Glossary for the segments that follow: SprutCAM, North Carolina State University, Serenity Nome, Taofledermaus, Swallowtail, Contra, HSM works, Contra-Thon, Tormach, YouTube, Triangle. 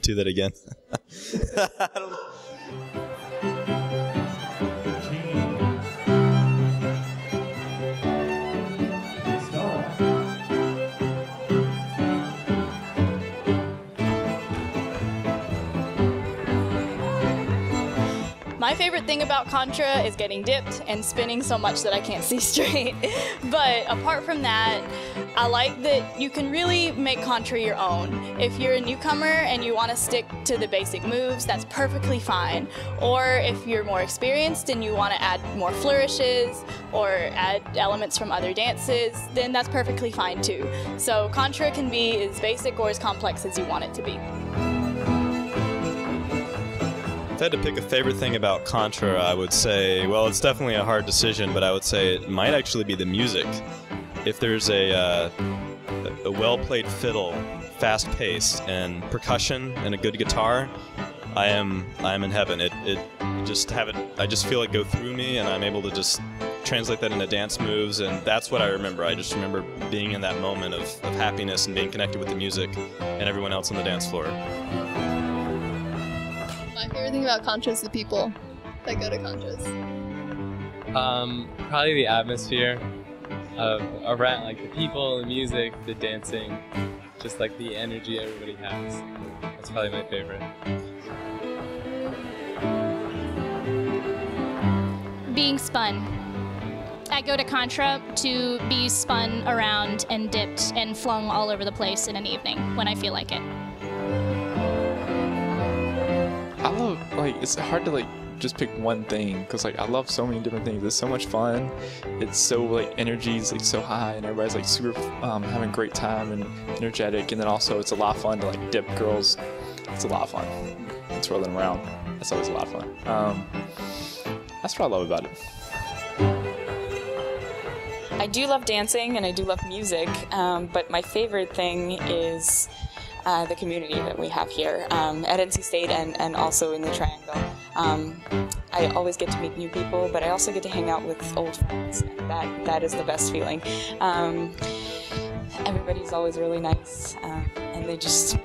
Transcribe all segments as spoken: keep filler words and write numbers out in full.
Do that again. I don't know. My favorite thing about Contra is getting dipped and spinning so much that I can't see straight. But apart from that, I like that you can really make Contra your own. If you're a newcomer and you want to stick to the basic moves, that's perfectly fine. Or if you're more experienced and you want to add more flourishes or add elements from other dances, then that's perfectly fine too. So Contra can be as basic or as complex as you want it to be. If I had to pick a favorite thing about Contra, I would say, well, it's definitely a hard decision, but I would say it might actually be the music. If there's a, uh, a well-played fiddle, fast-paced, and percussion, and a good guitar, I am I am in heaven. It it just have it. I just feel it go through me, and I'm able to just translate that into dance moves, and that's what I remember. I just remember being in that moment of, of happiness and being connected with the music and everyone else on the dance floor. My favorite thing about Contra is the people that go to Contras. Um, probably the atmosphere of around, like the people, the music, the dancing, just like the energy everybody has. That's probably my favorite. Being spun. I go to Contra to be spun around and dipped and flung all over the place in an evening when I feel like it. I love, like, it's hard to, like, just pick one thing, because, like, I love so many different things. It's so much fun. It's so, like, energy is, like, so high, and everybody's, like, super um, having a great time and energetic, and then also it's a lot of fun to, like, dip girls. It's a lot of fun. It's rolling around. That's always a lot of fun. Um, that's what I love about it. I do love dancing, and I do love music, um, but my favorite thing is... Uh, the community that we have here um, at N C State and, and also in the Triangle. Um, I always get to meet new people, but I also get to hang out with old friends. That, that is the best feeling. Um, everybody's always really nice, uh, and they just,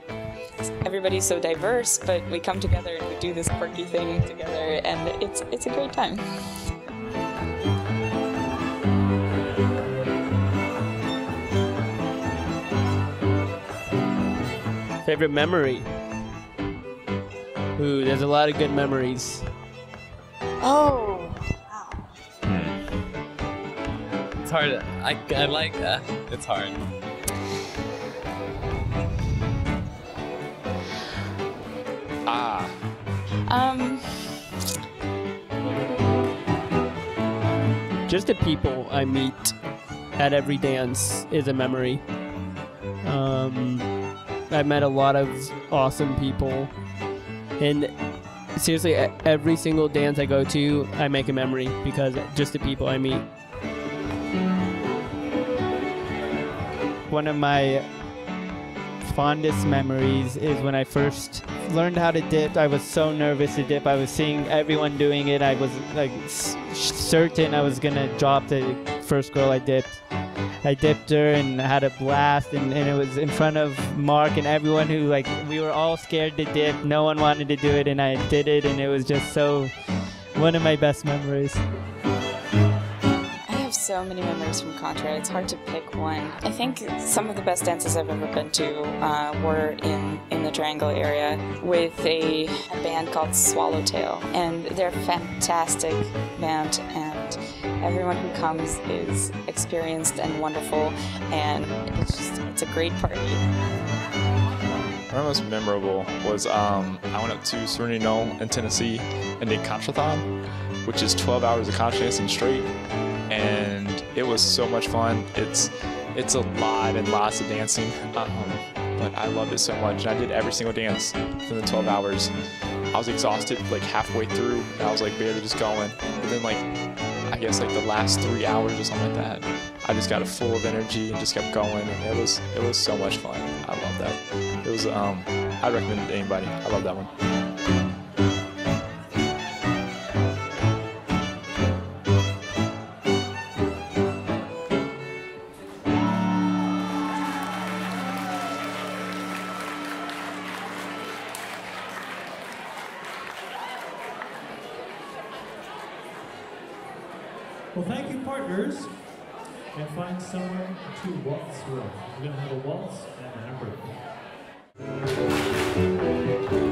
everybody's so diverse, but we come together and we do this quirky thing together, and it's, it's a great time. Favorite memory? Ooh, there's a lot of good memories. Oh, wow. Hmm. It's hard. I, I like that. It's hard. Ah. Um. Just the people I meet at every dance is a memory. Um. I met a lot of awesome people, and seriously, every single dance I go to, I make a memory because just the people I meet. One of my fondest memories is when I first learned how to dip. I was so nervous to dip. I was seeing everyone doing it. I was like certain I was gonna drop the first girl I dipped. I dipped her and had a blast, and, and it was in front of Mark and everyone who, like, we were all scared to dip. No one wanted to do it, and I did it, and it was just so one of my best memories. I have so many memories from Contra. It's hard to pick one. I think some of the best dances I've ever been to uh, were in, in the Triangle area with a, a band called Swallowtail, and they're a fantastic band, and everyone who comes is experienced and wonderful, and it's just, it's a great party. One of the most memorable was um, I went up to Serenity Nome in Tennessee and did Contra-Thon, which is twelve hours of Contra dancing straight, and it was so much fun. It's, it's a lot and lots of dancing, um, but I loved it so much, and I did every single dance within the twelve hours. I was exhausted like halfway through, and I was like barely just going, and then like I guess like the last three hours or something like that, I just got full of energy and just kept going, and it was it was so much fun. I love that. It was um I'd recommend it to anybody. I love that one. Well, thank you, partners. And find somewhere to waltz with. We're going to have a waltz and a number.